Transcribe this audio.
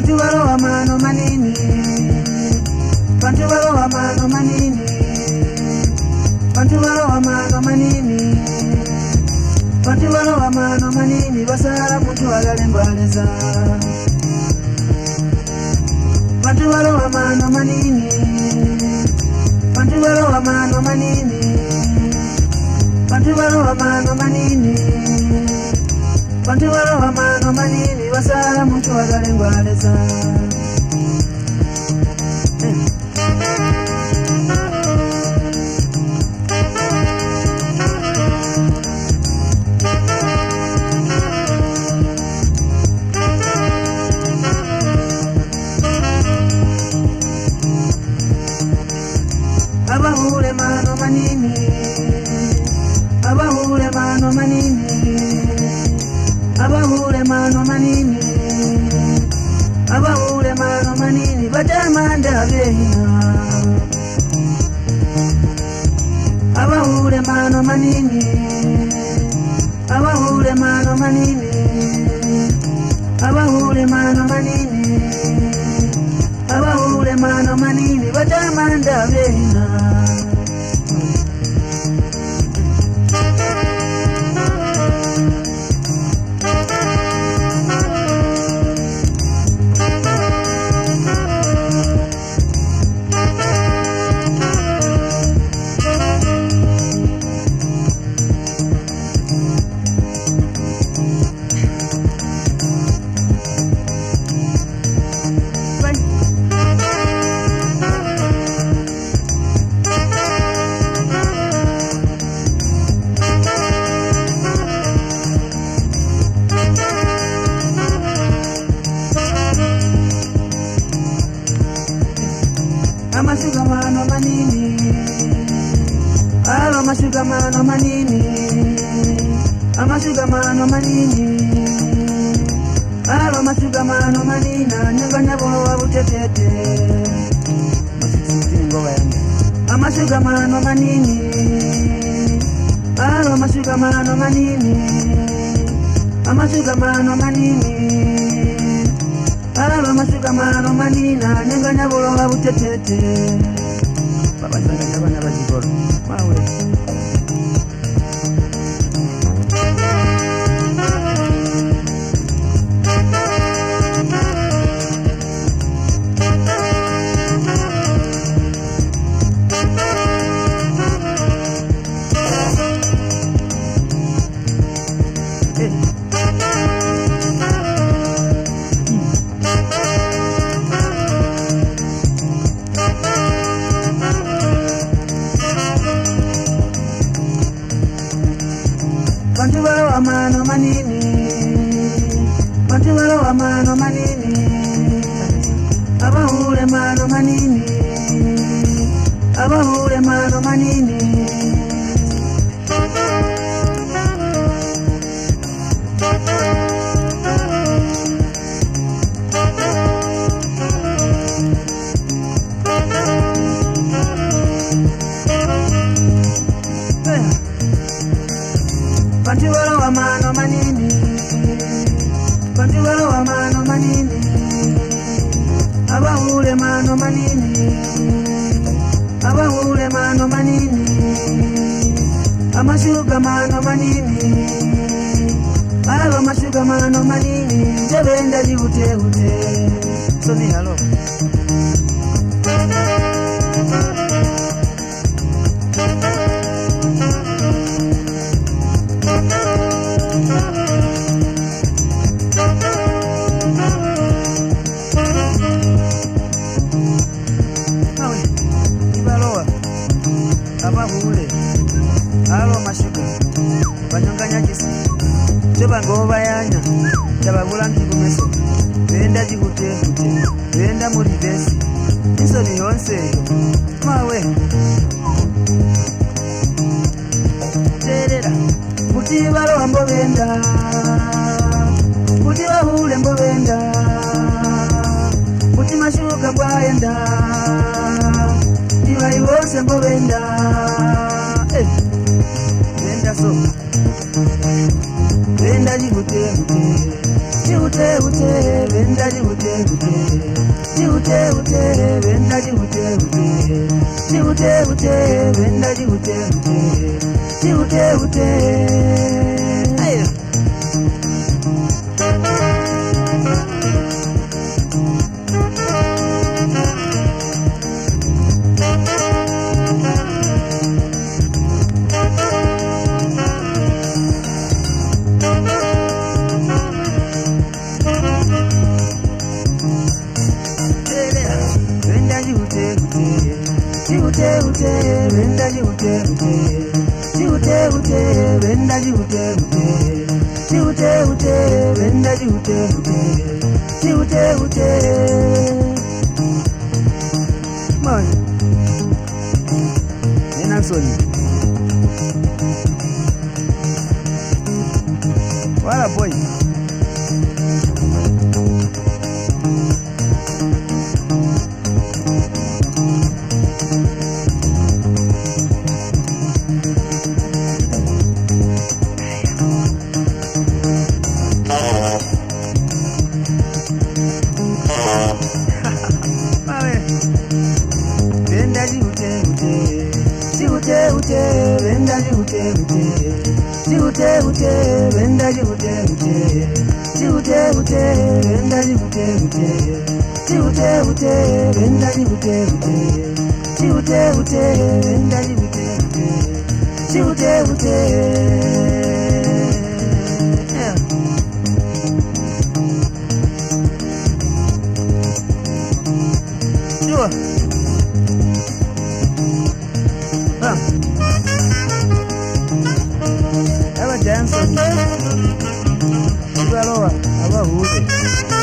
Pantuwaro wa mano manini, Pantuwaro wa mano manini, Pantuwaro wa mano manini, Pantuwaro wa mano manini, basara mutuwala lembaleza. Pantuwaro wa mano manini, Pantuwaro wa mano manini, Pantuwaro wa mano manini. Pantuwaro wa mano manini, wasala mtu wazale ngwaleza. Abahule mano manini, abahule mano manini, abahule mano manini, abahule mano manini, batamanda vena. Abahule mano manini, abahule mano manini, abahule mano manini, abahule mano manini, batamanda vena. Amasuga mano manini, amasuga mano manini, amasuga mano manini, amasuga mano manina, nyanganya bowa butetete. Amasuga mano manini, amasuga mano manini, amasuga mano manini. Alaba masuka mano manina, nyanganya bolonga butetete. Baba nyanganya bana bazikoro, mawe. Pantuwaro wa mano manini, Pantuwaro wa mano manini, abahule mano manini, abahule mano manini. Pantuwaro wa mano manini, Pantuwaro wa mano manini, abahule mano manini, abahule mano manini, amasuga mano manini, alaba masuga mano manini, jebenda jibute ute. Soni halo. Abahule, alo mashuka, banyonganya kisi, choba ngoba yanya, chabagula mkikumeso, wenda jihute, wenda mulibesi, iso ni onse, mawe. Terera, kutibaro wa mbovenda, kutibahule mbovenda, kutimashuka kwa enda, iba ibose mbovenda. Venda so, venda jibute, jibute, venda jibute, jibute. Dance. Hello, hello,